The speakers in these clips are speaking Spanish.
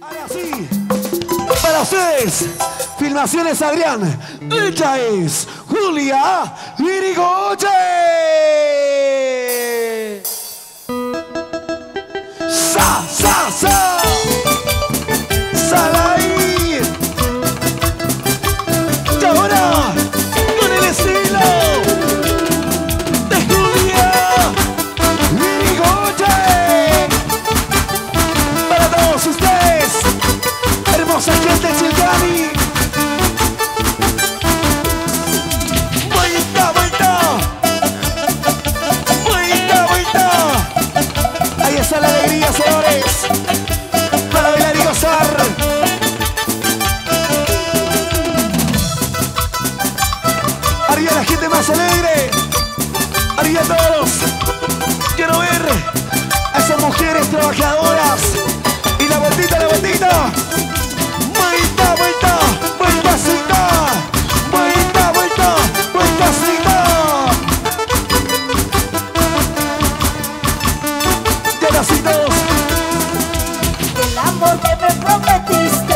Ahora sí, para ustedes, Filmaciones Adrián, ella es Julia Irigoyen. ¡Sa, sa, sa! ¡Sala! Alegre, arriba todos. Quiero ver a esas mujeres trabajadoras y la vueltita, la vueltita. Vuelta, vuelta, vueltacita. Vuelta, vuelta, vueltacita. Y ahora sí todos. El amor que me prometiste.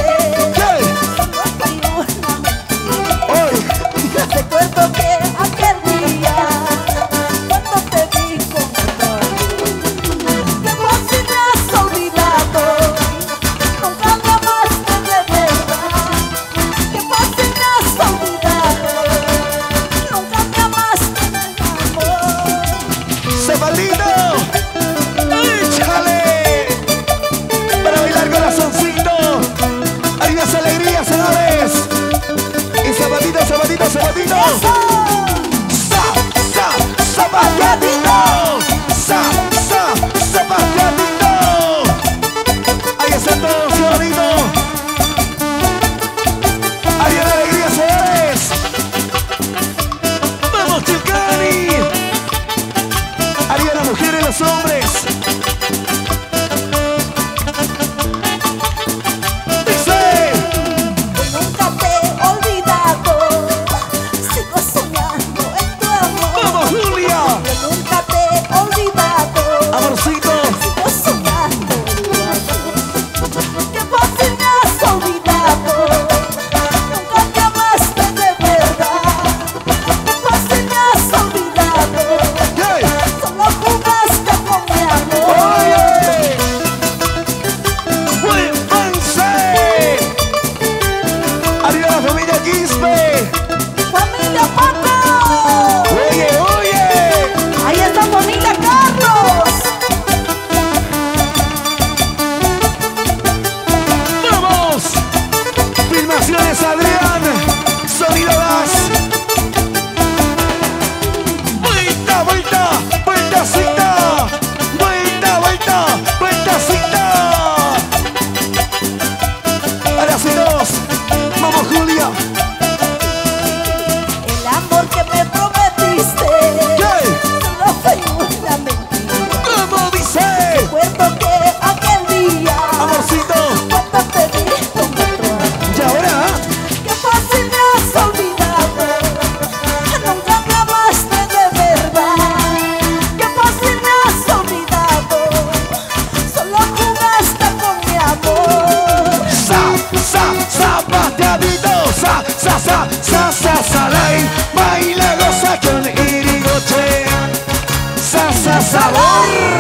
¡Sabor!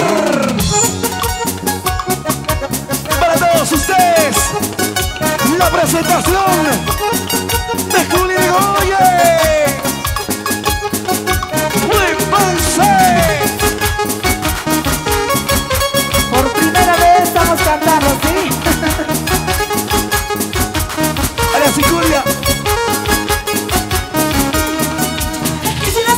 Para todos ustedes, la presentación de Julia Irigoyen. ¡Muévanse! Por primera vez estamos cantando, ¿sí? Ahora sí, Julia. Quisiera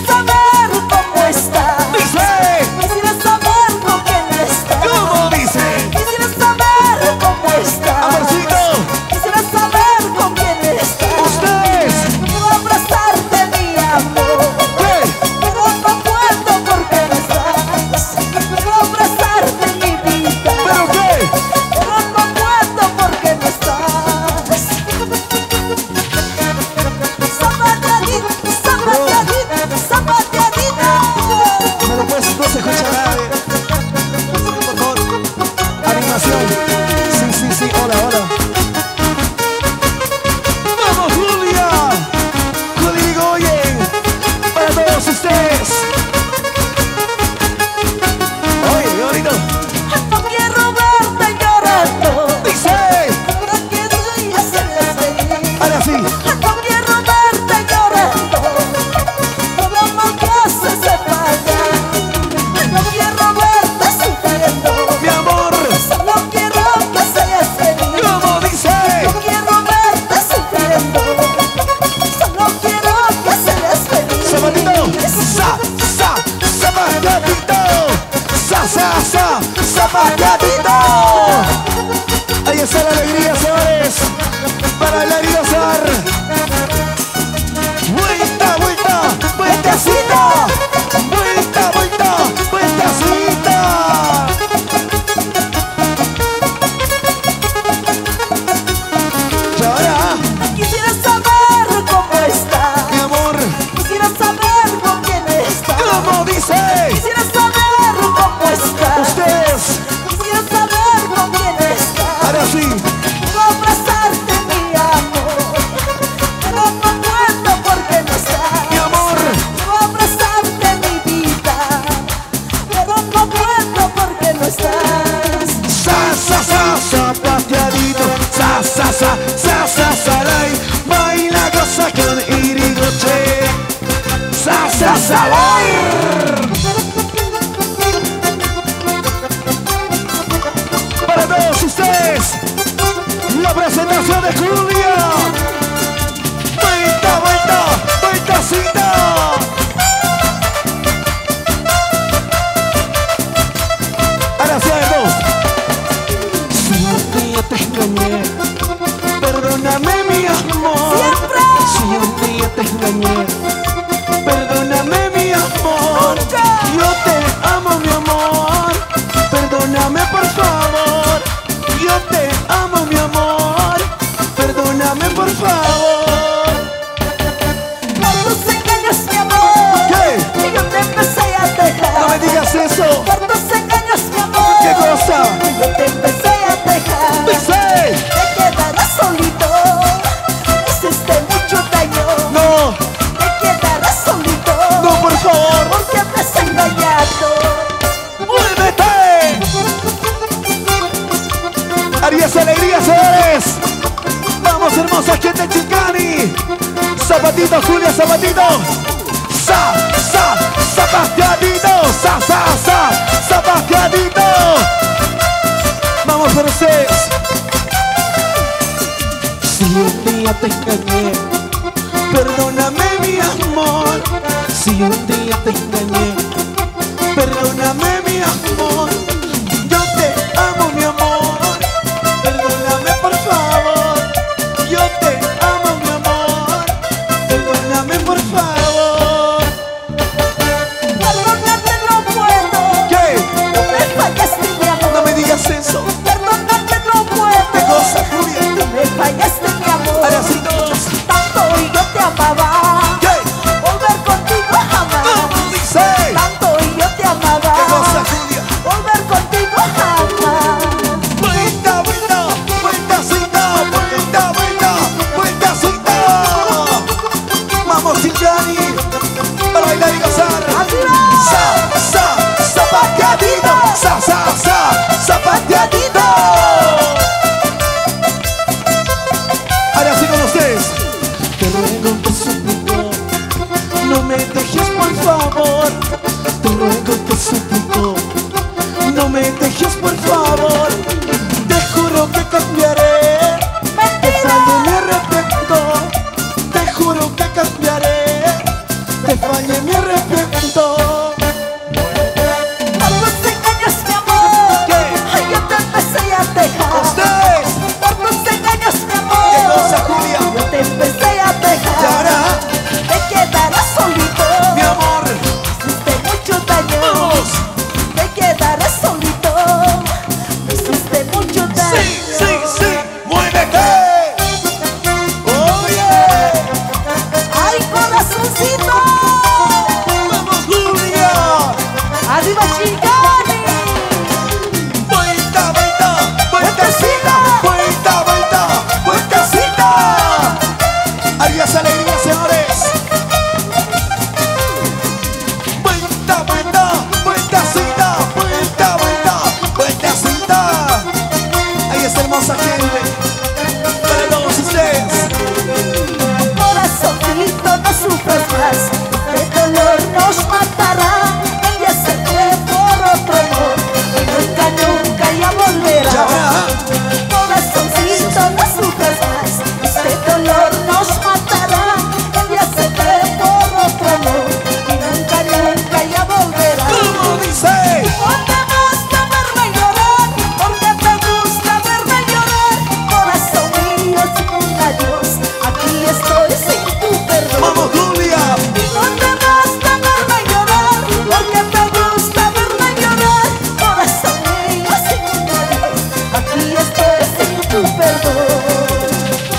saber con quién para bailar y gozar. Vuelta, vuelta, vueltecita. Vuelta, vuelta, vueltecita. Y ahora quisiera saber cómo está, mi amor. Quisiera saber con quién está. ¿Cómo dice? Quisiera saber cómo está. Ustedes. Quisiera saber con quién está. Ahora sí. Sa, sa, sa, saray, baila, goza con Irigoyen. Sa, sa, saray. Para todos ustedes, la presentación de Julia. Vuelta, vuelta, vueltacita. Ahora sí, hermanos. Siempre yo te engañé. Perdóname, mi amor. Siempre yo te engañé. Perdóname, mi amor. Yo te amo, mi amor. Perdóname, por favor. Yo te amo, mi amor. Perdóname, por favor. Por tus engaños, mi amor. ¿Qué? Que yo te empecé a dejar. No me digas eso. Por tus engaños, mi amor. ¿Qué cosa? Yo te empecé a dejar. ¡Empecé! Alegría, señores. Vamos, hermosa gente chicani. Zapatito, Julia, zapatito. Sa, sa, zapateadito. Sa, sa, sa, zapateadito. Vamos, Mercedes. Si un día te engañé, perdóname, mi amor. Si un día te engañé, perdóname, mi amor. Yo te amo, mi amor. Volver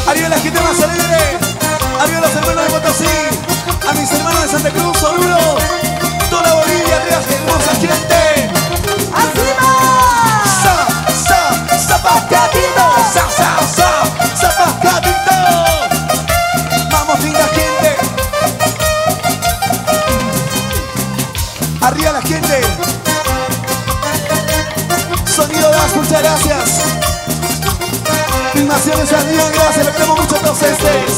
Arriba la gente más alegre, arriba los hermanos de Potosí, a mis hermanos de Santa Cruz, saludos, toda la Bolivia, arriba la hermosa gente. ¡Así va! ¡Zapascadito! ¡Zapascadito! Vamos, linda gente. Arriba la gente. Sonido más, muchas gracias. Filmaciones Adrián, gracias, lo queremos mucho a todos ustedes.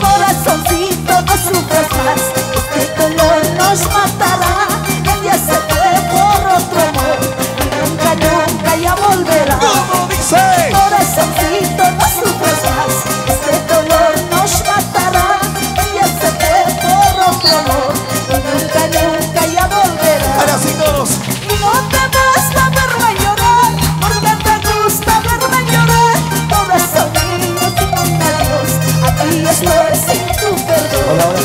Corazoncito, no sufras más, el dolor nos matará. Ella se fue por otro amor, nunca, nunca ya volverá. ¿Cómo dice? Corazoncito, no sufras más, este dolor nos matará. Ella se fue por otro amor, nunca, nunca ya volverá. Ahora sí todos. No te basta verme llorar, porque te gusta verme llorar. Corazoncito, sin un adiós, aquí estoy sin tu perdón. Hola, hola.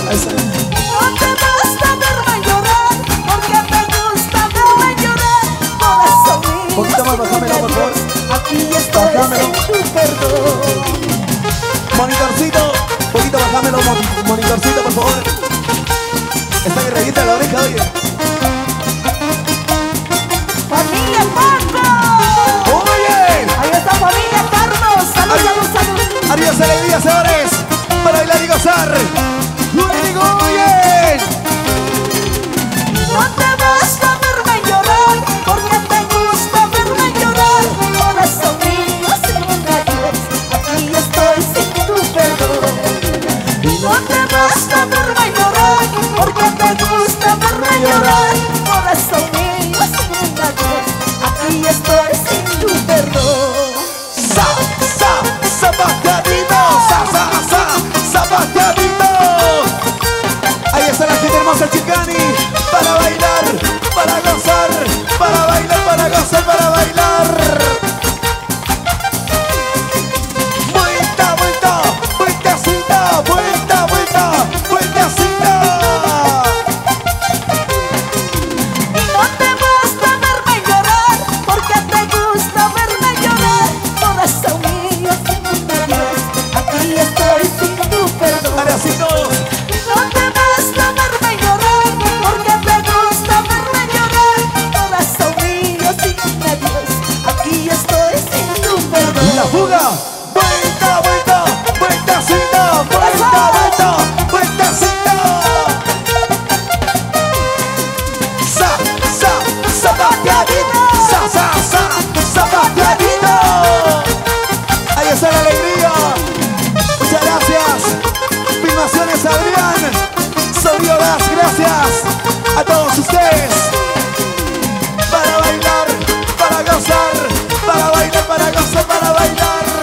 Monitorcito, un poquito bajámelo, monitorcito, por favor. Está que revienta la oreja, oye. ¡Familia Pardo! ¡Oye! ¡Ahí está familia Pardo! ¡Salud, salud, salud! ¡Adiós, alegría, señores! ¡Para bailar y gozar! ¡Julia Irigoyen! No te basta verme llorar, porque te gusta verme llorar. Corazón mío, sin un adiós, aquí estoy sin no te basta verme llorar, porque te gusta verme llorar. Corazón mío, sin un adiós, aquí estoy sin tu perdón. ¡Sa, sa, zapascadito! ¡Sa, sa, sa, zapascadito! Ahí está la gente hermosa Chicani, para bailar, para gozar, para bailar, para gozar, para bailar. Filmaciones Adrián, sonido más, gracias a todos ustedes. Para bailar, para gozar, para bailar, para gozar, para bailar.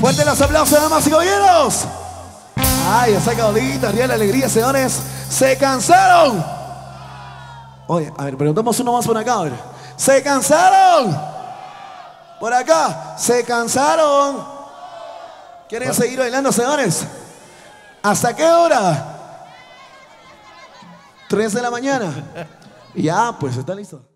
Fuerte los aplausos, damas y caballeros. Ay, esa caudita, real alegría, señores. Se cansaron. Oye, a ver, preguntamos uno más por acá, a ver. Se cansaron. Por acá, ¿se cansaron? ¿Quieren seguir bailando, señores? ¿Hasta qué hora? 3 de la mañana. Ya, pues, está listo.